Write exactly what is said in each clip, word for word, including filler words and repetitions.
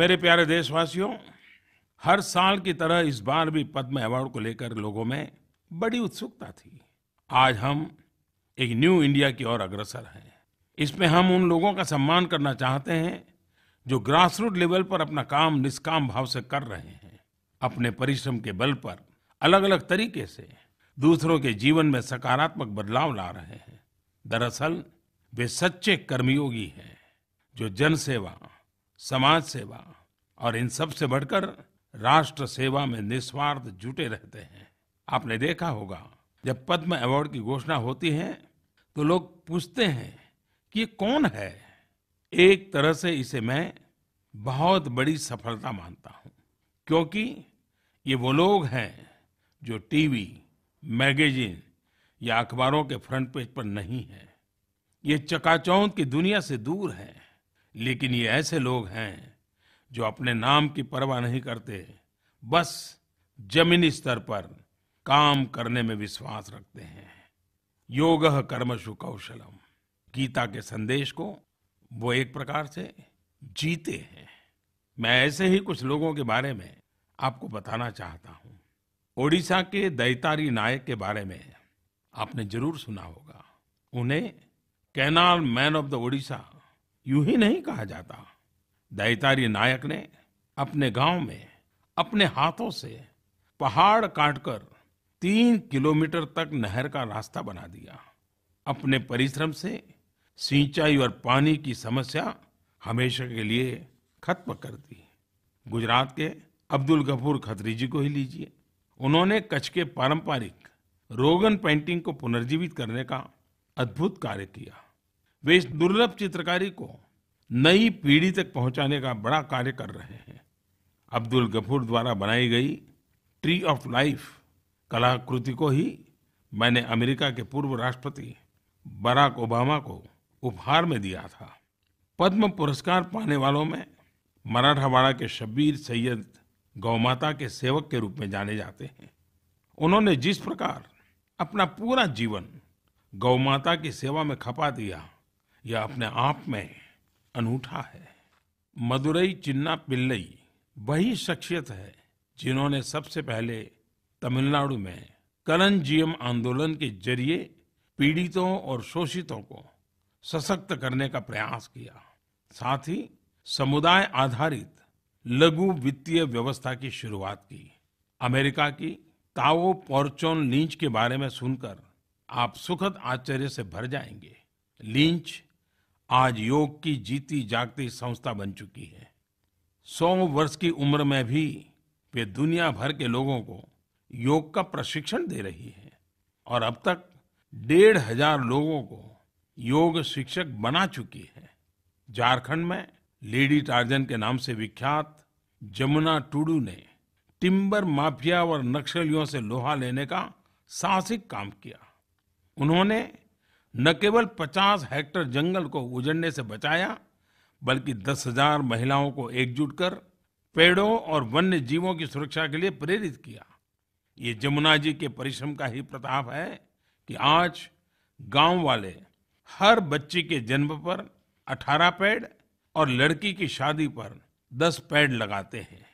मेरे प्यारे देशवासियों, हर साल की तरह इस बार भी पद्म अवार्ड को लेकर लोगों में बड़ी उत्सुकता थी। आज हम एक न्यू इंडिया की ओर अग्रसर हैं। इसमें हम उन लोगों का सम्मान करना चाहते हैं जो ग्रासरूट लेवल पर अपना काम निष्काम भाव से कर रहे हैं, अपने परिश्रम के बल पर अलग अलग तरीके से दूसरों के जीवन में सकारात्मक बदलाव ला रहे हैं। दरअसल वे सच्चे कर्मयोगी हैं जो जन सेवा, समाज सेवा और इन सब से बढ़कर राष्ट्र सेवा में निस्वार्थ जुटे रहते हैं। आपने देखा होगा, जब पद्म अवार्ड की घोषणा होती है तो लोग पूछते हैं कि ये कौन है। एक तरह से इसे मैं बहुत बड़ी सफलता मानता हूं, क्योंकि ये वो लोग हैं जो टीवी, मैगजीन या अखबारों के फ्रंट पेज पर नहीं हैं। ये चकाचौंध की दुनिया से दूर हैं, लेकिन ये ऐसे लोग हैं जो अपने नाम की परवाह नहीं करते, बस जमीनी स्तर पर काम करने में विश्वास रखते हैं। योगः कर्मसु कौशलम्, गीता के संदेश को वो एक प्रकार से जीते हैं। मैं ऐसे ही कुछ लोगों के बारे में आपको बताना चाहता हूँ। ओडिशा के दैतारी नायक के बारे में आपने जरूर सुना होगा। उन्हें canal man of the Odisha यूं ही नहीं कहा जाता। दैतारी नायक ने अपने गांव में अपने हाथों से पहाड़ काटकर तीन किलोमीटर तक नहर का रास्ता बना दिया। अपने परिश्रम से सिंचाई और पानी की समस्या हमेशा के लिए खत्म कर दी। गुजरात के अब्दुल गफूर खत्री जी को ही लीजिए। उन्होंने कच्छ के पारंपरिक रोगन पेंटिंग को पुनर्जीवित करने का अद्भुत कार्य किया। वे इस दुर्लभ चित्रकारी को नई पीढ़ी तक पहुंचाने का बड़ा कार्य कर रहे हैं। अब्दुल गफूर द्वारा बनाई गई ट्री ऑफ लाइफ कलाकृति को ही मैंने अमेरिका के पूर्व राष्ट्रपति बराक ओबामा को उपहार में दिया था। पद्म पुरस्कार पाने वालों में मराठवाड़ा के शब्बीर सैयद गौमाता के सेवक के रूप में जाने जाते हैं। उन्होंने जिस प्रकार अपना पूरा जीवन गौमाता की सेवा में खपा दिया, यह अपने आप में अनूठा है। मदुरई चिन्ना पिल्लई वही शख्सियत है जिन्होंने सबसे पहले तमिलनाडु में कलंजियम आंदोलन के जरिए पीड़ितों और शोषितों को सशक्त करने का प्रयास किया। साथ ही समुदाय आधारित लघु वित्तीय व्यवस्था की शुरुआत की। अमेरिका की ताओ पोर्चोन लिंच के बारे में सुनकर आप सुखद आश्चर्य से भर जाएंगे। लिंच आज योग की जीती जागती संस्था बन चुकी है। सौ वर्ष की उम्र में भी वे दुनिया भर के लोगों को योग का प्रशिक्षण दे रही है और अब तक डेढ़ हजार लोगों को योग शिक्षक बना चुकी है। झारखंड में लेडी टार्जन के नाम से विख्यात जमुना टुडू ने टिम्बर माफिया और नक्सलियों से लोहा लेने का साहसिक काम किया। उन्होंने न केवल पचास हेक्टेयर जंगल को उजड़ने से बचाया, बल्कि दस हजार महिलाओं को एकजुट कर पेड़ों और वन्य जीवों की सुरक्षा के लिए प्रेरित किया। ये जमुना जी के परिश्रम का ही प्रताप है कि आज गांव वाले हर बच्ची के जन्म पर अठारह पेड़ और लड़की की शादी पर दस पेड़ लगाते हैं।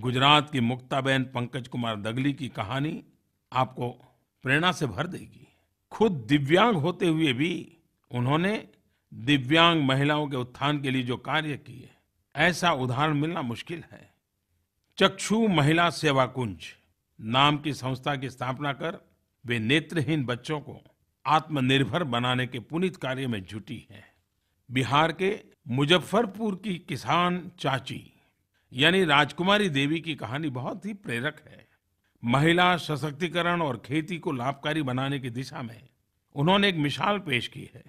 गुजरात की मुक्ताबेन पंकज कुमार दगली की कहानी आपको प्रेरणा से भर देगी। खुद दिव्यांग होते हुए भी उन्होंने दिव्यांग महिलाओं के उत्थान के लिए जो कार्य किए, ऐसा उदाहरण मिलना मुश्किल है। चक्षु महिला सेवा कुंज नाम की संस्था की स्थापना कर वे नेत्रहीन बच्चों को आत्मनिर्भर बनाने के पुनीत कार्य में जुटी हैं। बिहार के मुजफ्फरपुर की किसान चाची यानी राजकुमारी देवी की कहानी बहुत ही प्रेरक है। महिला सशक्तिकरण और खेती को लाभकारी बनाने की दिशा में उन्होंने एक मिसाल पेश की है।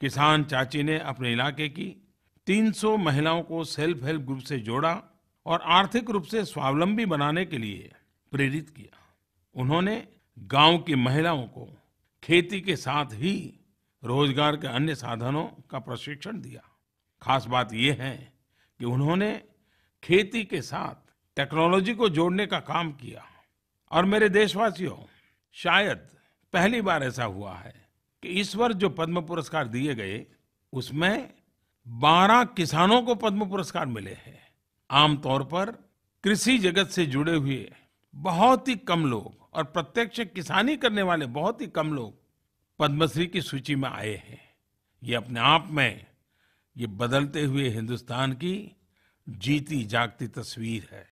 किसान चाची ने अपने इलाके की तीन सौ महिलाओं को सेल्फ हेल्प ग्रुप से जोड़ा और आर्थिक रूप से स्वावलंबी बनाने के लिए प्रेरित किया। उन्होंने गांव की महिलाओं को खेती के साथ ही रोजगार के अन्य साधनों का प्रशिक्षण दिया। खास बात यह है कि उन्होंने खेती के साथ टेक्नोलॉजी को जोड़ने का काम किया। और मेरे देशवासियों, शायद पहली बार ऐसा हुआ है कि इस वर्ष जो पद्म पुरस्कार दिए गए उसमें बारह किसानों को पद्म पुरस्कार मिले हैं। आमतौर पर कृषि जगत से जुड़े हुए बहुत ही कम लोग और प्रत्यक्ष किसानी करने वाले बहुत ही कम लोग पद्मश्री की सूची में आए हैं। ये अपने आप में ये बदलते हुए हिंदुस्तान की जीती जागती तस्वीर है।